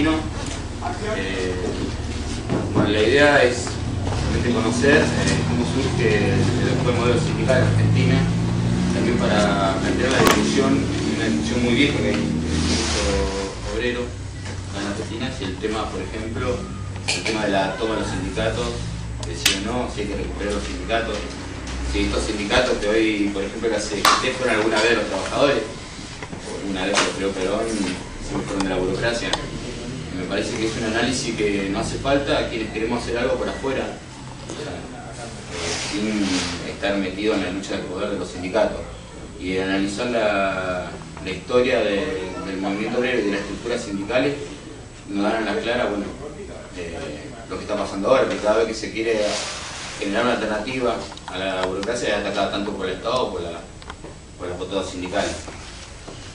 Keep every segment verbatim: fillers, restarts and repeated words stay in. argentino. Eh, bueno, la idea es realmente conocer eh, cómo surge el actual modelo sindical en Argentina, también para plantear la discusión, una discusión muy vieja que hay en el obrero en Argentina, si el tema, por ejemplo, el tema de la toma de los sindicatos, si o no, si hay que recuperar los sindicatos, si estos sindicatos que hoy, por ejemplo, las U G T fueron alguna vez los trabajadores, o una vez lo creó Perón, siempre fueron de la burocracia. Me parece que es un análisis que no hace falta a quienes queremos hacer algo por afuera, o sea, sin estar metido en la lucha del poder de los sindicatos. Y analizar la, la historia de, del movimiento obrero y de las estructuras sindicales nos dan a la clara, bueno, eh, lo que está pasando ahora, que cada vez que se quiere generar una alternativa a la burocracia es atacada tanto por el Estado o por, la, por las potadas sindicales.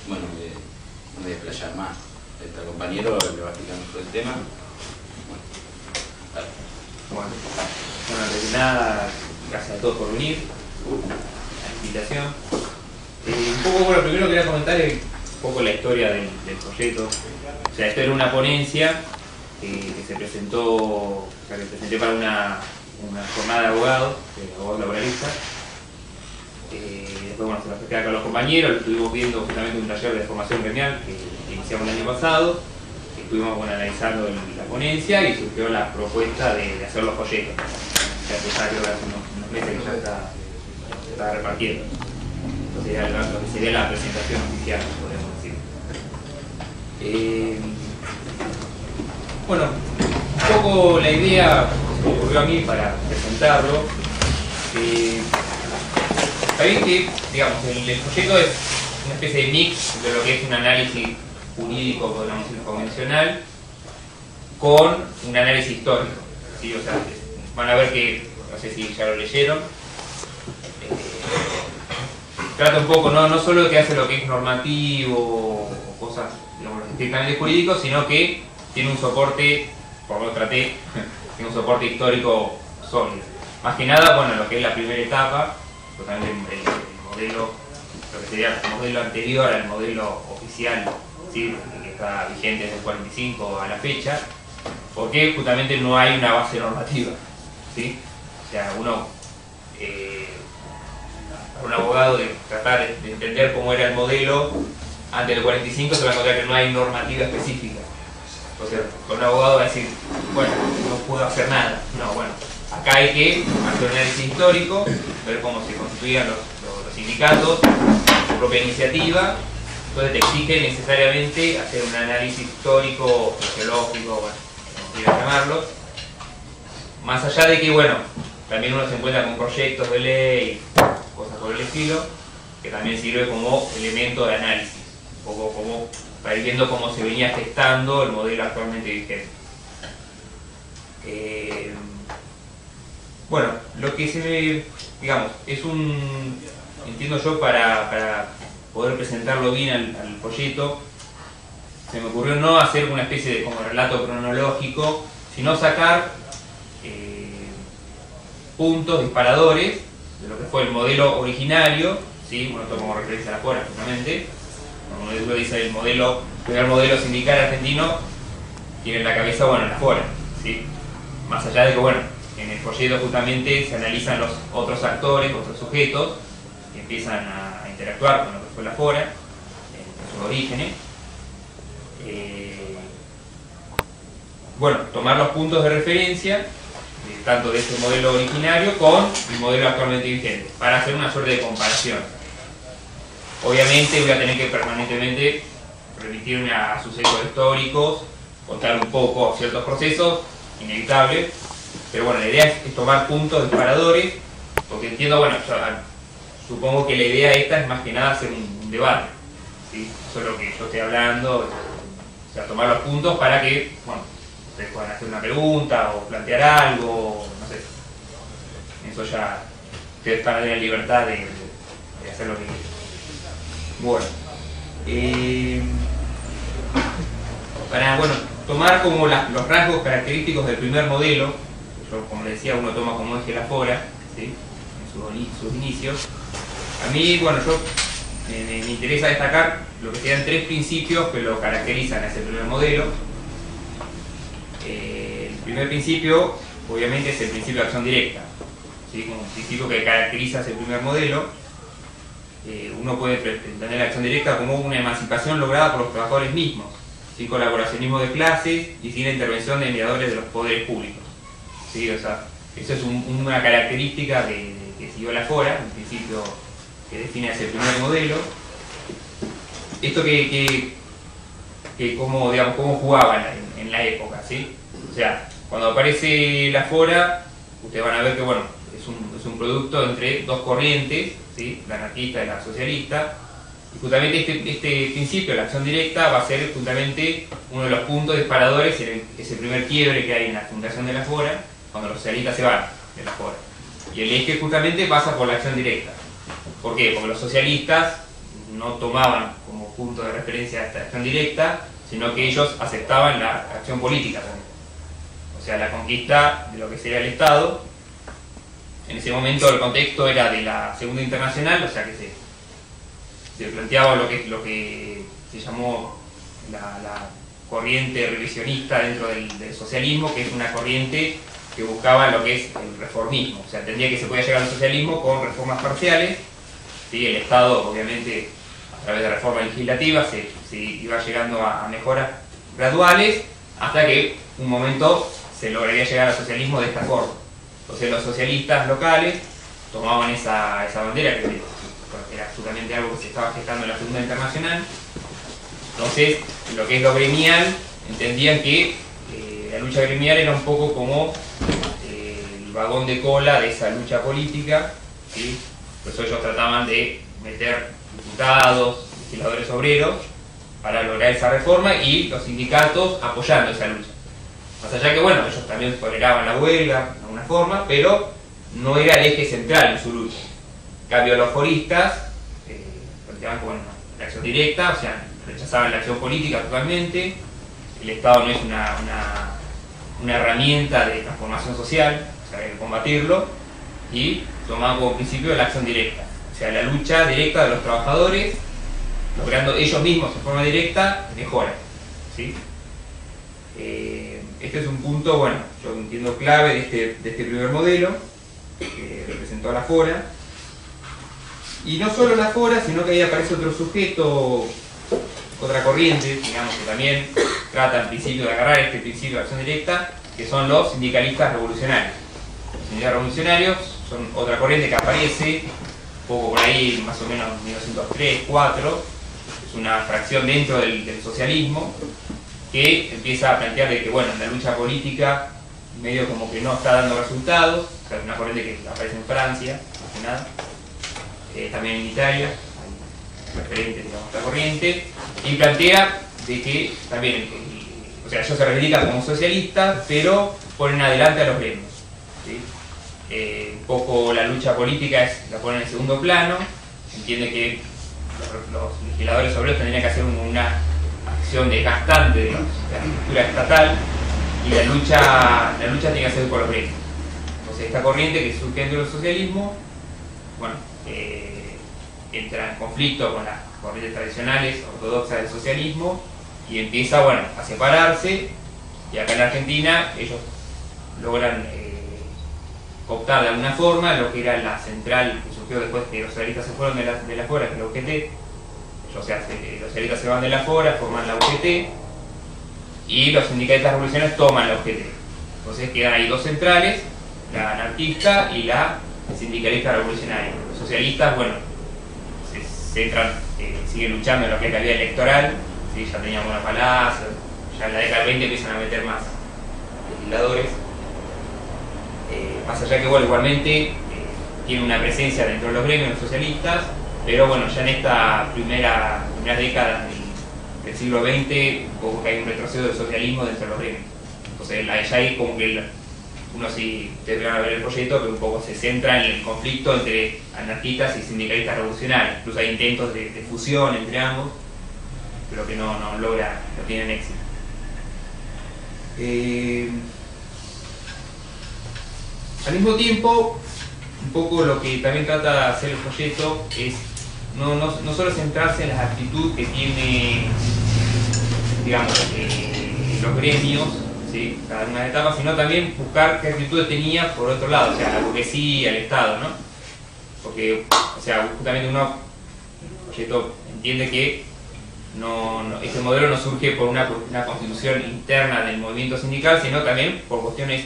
Bueno, eh, no voy a explayar más. Este compañero le va a explicar todo el tema. Bueno, dale. Bueno, bueno, antes que nada, gracias a todos por venir, la invitación. Eh, un poco, bueno, primero quería comentar un poco la historia del, del proyecto. O sea, esto era una ponencia eh, que se presentó, o sea, que presenté para una, una jornada de abogados, de abogados laboralistas. Eh, después, bueno, se lo acerqué acá a los compañeros, lo estuvimos viendo justamente en un taller de formación gremial que iniciamos el año pasado, estuvimos, bueno, analizando el, la ponencia y surgió la propuesta de, de hacer los folletos, ya que está, creo que hace unos, unos meses que ya está, se está repartiendo. Entonces era lo que sería la presentación oficial, podemos decir. Eh, bueno, un poco la idea que me ocurrió a mí para presentarlo. Eh, Sabéis que, digamos, el, el proyecto es una especie de mix de lo que es un análisis jurídico, podríamos decirlo, convencional, con un análisis histórico, ¿sí? O sea, van a ver que, no sé si ya lo leyeron, eh, trata un poco, no, no solo de que hace lo que es normativo o cosas, digamos, estrictamente jurídicos, sino que tiene un soporte, por lo traté, tiene un soporte histórico sólido. Más que nada, bueno, lo que es la primera etapa, también el, el modelo, lo que sería el modelo anterior al modelo oficial, ¿sí? Que está vigente desde el cuarenta y cinco a la fecha, porque justamente no hay una base normativa, ¿sí? O sea, uno, eh, para un abogado de tratar de entender cómo era el modelo antes del cuarenta y cinco, se va a encontrar que no hay normativa específica. O sea, con un abogado va a decir, bueno, no puedo hacer nada. No, bueno, acá hay que hacer un análisis histórico, ver cómo se constituían los, los, los sindicatos, su propia iniciativa. Entonces te exige necesariamente hacer un análisis histórico, sociológico, bueno, como quieras llamarlo. Más allá de que, bueno, también uno se encuentra con proyectos de ley, cosas por el estilo, que también sirve como elemento de análisis, un poco como para ir viendo cómo se venía gestando el modelo actualmente vigente. Eh, Bueno, lo que se ve, digamos, es un, entiendo yo, para, para poder presentarlo bien al, al proyecto, se me ocurrió no hacer una especie de como relato cronológico, sino sacar eh, puntos disparadores de lo que fue el modelo originario, ¿sí? Bueno, esto como referencia a la fuera, justamente, como lo dice el modelo, el primer modelo sindical argentino, tiene en la cabeza, bueno, la fuera, ¿sí? Más allá de que, bueno, en el proyecto justamente se analizan los otros actores, otros sujetos que empiezan a interactuar con lo que fue la Fora, en sus orígenes. Eh, bueno, tomar los puntos de referencia, eh, tanto de este modelo originario con el modelo actualmente vigente, para hacer una suerte de comparación. Obviamente voy a tener que permanentemente remitirme a sucesos históricos, contar un poco ciertos procesos, inevitables. Pero bueno, la idea es, es tomar puntos disparadores, porque entiendo, bueno, yo, supongo que la idea esta es más que nada hacer un, un debate, ¿sí? Eso es lo que yo estoy hablando, o sea, tomar los puntos para que, bueno, ustedes puedan hacer una pregunta o plantear algo, no sé. Eso ya, ustedes van a tener libertad de, de hacer lo que quieran. Bueno, eh, para, bueno, tomar como la, los rasgos característicos del primer modelo, como les decía, uno toma como eje la Fora, ¿sí? En sus inicios. A mí, bueno, yo me, me interesa destacar lo que sean tres principios que lo caracterizan a ese primer modelo, Eh, el primer principio, obviamente, es el principio de acción directa, ¿sí? Como un principio que caracteriza ese primer modelo. Eh, uno puede entender la acción directa como una emancipación lograda por los trabajadores mismos, sin colaboracionismo de clases y sin la intervención de mediadores de los poderes públicos, ¿sí? O sea, eso es un, una característica de, de, que siguió la FORA, un principio que define ese primer modelo. Esto que, que, que como, digamos, cómo jugaban en, en la época, ¿sí? O sea, cuando aparece la FORA, ustedes van a ver que, bueno, es un, es un producto entre dos corrientes, ¿sí? La anarquista y la socialista. Y justamente este, este principio, la acción directa, va a ser justamente uno de los puntos disparadores en el, ese primer quiebre que hay en la fundación de la FORA, cuando los socialistas se van de la FORA. Y el eje justamente pasa por la acción directa. ¿Por qué? Porque los socialistas no tomaban como punto de referencia esta acción directa, sino que ellos aceptaban la acción política también. O sea, la conquista de lo que sería el Estado. En ese momento el contexto era de la Segunda Internacional, o sea que se, se planteaba lo que, lo que se llamó la, la corriente revisionista dentro del, del socialismo, que es una corriente que buscaba lo que es el reformismo. O sea, entendía que se podía llegar al socialismo con reformas parciales, ¿sí? El Estado, obviamente, a través de reformas legislativas se, se iba llegando a, a mejoras graduales, hasta que un momento se lograría llegar al socialismo de esta forma. Entonces los socialistas locales tomaban esa, esa bandera, que era absolutamente algo que se estaba gestando en la Segunda Internacional. Entonces, lo que es lo gremial, entendían que eh, la lucha gremial era un poco como eh, el vagón de cola de esa lucha política, ¿sí? Por eso ellos trataban de meter diputados, legisladores obreros, para lograr esa reforma, y los sindicatos apoyando esa lucha. Más allá que, bueno, ellos también toleraban la huelga de alguna forma, pero no era el eje central en su lucha. En cambio, los foristas eh, planteaban con bueno, la acción directa, o sea, rechazaban la acción política totalmente. El Estado no es una, una, una herramienta de transformación social, o sea, hay que combatirlo, y tomaban como principio la acción directa, o sea, la lucha directa de los trabajadores, logrando ellos mismos en forma directa mejoras, ¿sí? Eh, Este es un punto, bueno, yo entiendo clave de este, de este primer modelo que representó a la FORA. Y no solo la FORA, sino que ahí aparece otro sujeto, otra corriente, digamos, que también trata al principio de agarrar este principio de acción directa, que son los sindicalistas revolucionarios. Los sindicalistas revolucionarios son otra corriente que aparece un poco por ahí, más o menos en mil novecientos tres a cuatro, es una fracción dentro del, del socialismo, que empieza a plantear de que, bueno, la lucha política medio como que no está dando resultados, o sea, una corriente que aparece en Francia, más que nada, eh, también en Italia, hay referentes, digamos, esta corriente, y plantea de que también, eh, o sea, ellos se reivindican como socialistas, pero ponen adelante a los gremios, ¿sí? Eh, un poco la lucha política es, la ponen en segundo plano, entiende que los, los legisladores obreros tendrían que hacer una acción desgastante de la estructura estatal, y la lucha la lucha tiene que ser por los gremios. Entonces esta corriente que surge dentro del socialismo, bueno, eh, entra en conflicto con las corrientes tradicionales ortodoxas del socialismo y empieza, bueno, a separarse, y acá en la Argentina ellos logran eh, optar de alguna forma lo que era la central que surgió después que los socialistas se fueron de la, de la FORA, que es la U G T. O sea, los socialistas se van de la FORA, forman la U G T, y los sindicalistas revolucionarios toman la U G T. Entonces quedan ahí dos centrales, la anarquista y la sindicalista revolucionaria. Los socialistas, bueno, se centran, eh, siguen luchando en lo que es la vía electoral, ¿sí? Ya tenían una palaza, ya en la década del veinte empiezan a meter más legisladores. Eh, más allá que, bueno, igualmente eh, tiene una presencia dentro de los gremios, los socialistas. Pero bueno, ya en esta primera, primera década del, del siglo veinte, como que hay un retroceso del socialismo dentro de los gremios. Entonces, ya ahí como que el, uno, si ustedes van a ver el proyecto, que un poco se centra en el conflicto entre anarquistas y sindicalistas revolucionarios. Incluso hay intentos de, de fusión entre ambos, pero que no, no logra, no tienen éxito. Eh, al mismo tiempo, un poco lo que también trata de hacer el proyecto es no, no, no solo centrarse en la actitud que tienen, digamos, eh, los gremios, ¿sí?, cada una de las etapas, sino también buscar qué actitudes tenía por otro lado, o sea, la burguesía, el Estado, ¿no? Porque, o sea, justamente uno Cheto, entiende que no, no, este modelo no surge por una, por una constitución interna del movimiento sindical, sino también por cuestiones,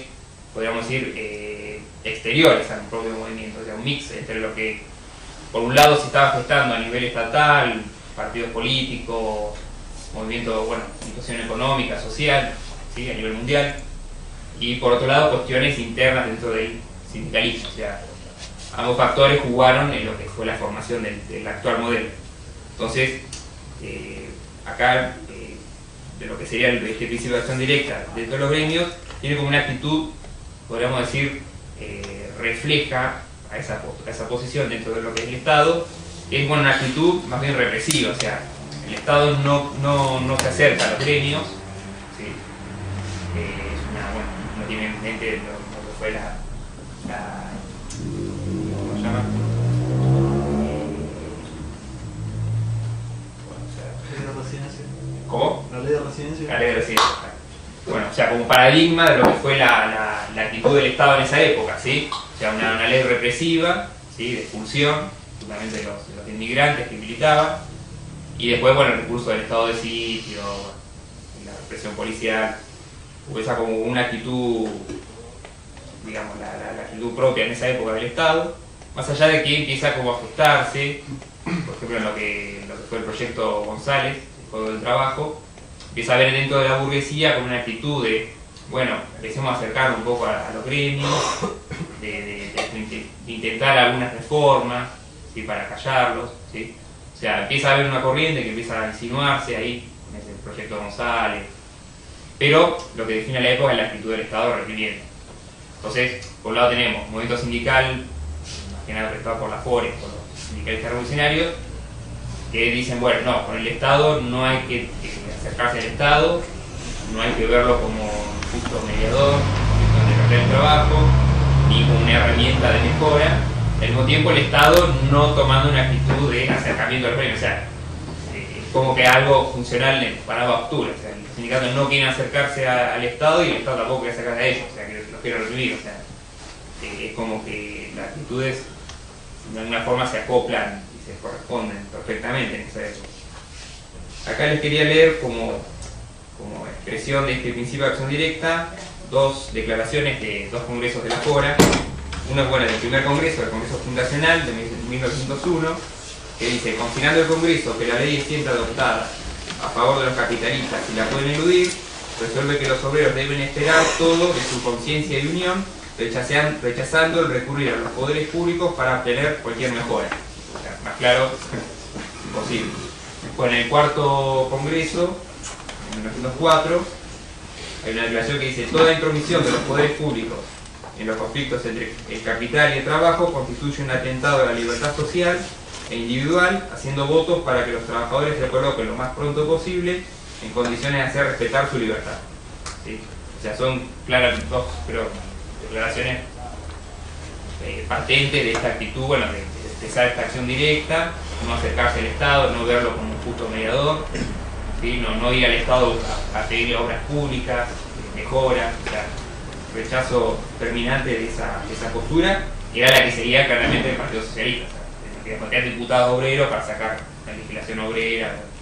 podríamos decir, eh, exteriores al propio movimiento, o sea, un mix entre lo que por un lado se estaba gestando a nivel estatal, partidos políticos, movimiento, bueno, situación económica, social, ¿sí?, a nivel mundial, y por otro lado cuestiones internas dentro del sindicalismo, o sea, ambos factores jugaron en lo que fue la formación del, del actual modelo. Entonces, eh, acá, eh, de lo que sería el, este principio de acción directa dentro de los gremios, tiene como una actitud, podríamos decir, eh, refleja a esa, a esa posición dentro de lo que es el Estado, que es con una actitud más bien represiva, o sea, el Estado no, no, no se acerca a los gremios, ¿sí? eh, es una, bueno, no tiene en mente lo, lo que fue la... la ¿cómo se llama? ¿Cómo? La ley de residencia. La ley de residencia. Bueno, o sea, como paradigma de lo que fue la, la, la actitud del Estado en esa época, ¿sí? O sea, una, una ley represiva, ¿sí?, de expulsión, justamente de los, de los inmigrantes que militaban, y después, bueno, el recurso del estado de sitio, la represión policial, hubo esa como una actitud, digamos, la, la, la actitud propia en esa época del Estado, más allá de que empieza como a ajustarse, por ejemplo, en lo que, lo que fue el proyecto González, el Código del Trabajo, empieza a ver dentro de la burguesía con una actitud de, bueno, empecemos a acercar un poco a, a los gremios, de, de, de, de intentar algunas reformas, ¿sí?, para callarlos, ¿sí? O sea, empieza a haber una corriente que empieza a insinuarse ahí, en ese proyecto González, pero lo que define la época es la actitud del Estado reprimiendo. Entonces, por un lado tenemos movimiento sindical, más que nada prestado por las F O R E S, por los sindicalistas revolucionarios, que dicen, bueno, no, con el Estado no hay que acercarse al Estado, no hay que verlo como justo mediador, justo en el trabajo, ni como una herramienta de mejora. Al mismo tiempo el Estado no tomando una actitud de acercamiento al gremio, o sea, es como que algo funcional para la obtura, o sea, los sindicatos no quieren acercarse a, al Estado y el Estado tampoco quiere acercarse a ellos, o sea, que los quiere recibir, o sea, es como que las actitudes de alguna forma se acoplan y se corresponden perfectamente en esa época. Acá les quería leer como, como expresión de este principio de acción directa dos declaraciones de dos congresos de la F O R A. Una, bueno, del primer congreso, el Congreso Fundacional de mil novecientos uno, que dice: considerando el Congreso que la ley siendo adoptada a favor de los capitalistas y la pueden eludir, resuelve que los obreros deben esperar todo de su conciencia y unión, rechazando el recurrir a los poderes públicos para obtener cualquier mejora. O sea, más claro, imposible. Después, en el cuarto congreso, en mil novecientos cuatro, hay una declaración que dice: toda intromisión de los poderes públicos en los conflictos entre el capital y el trabajo constituye un atentado a la libertad social e individual, haciendo votos para que los trabajadores se coloquen lo más pronto posible en condiciones de hacer respetar su libertad. ¿Sí? O sea, son claras dos, pero, declaraciones eh, patentes de esta actitud, bueno, de expresar esta acción directa, no acercarse al Estado, no verlo como un justo mediador, ¿sí?, no, no ir al Estado a, a pedirle obras públicas, mejoras, o sea, rechazo terminante de esa, de esa postura, que era la que seguía claramente el Partido Socialista, o sea, tenía que diputados obreros para sacar la legislación obrera.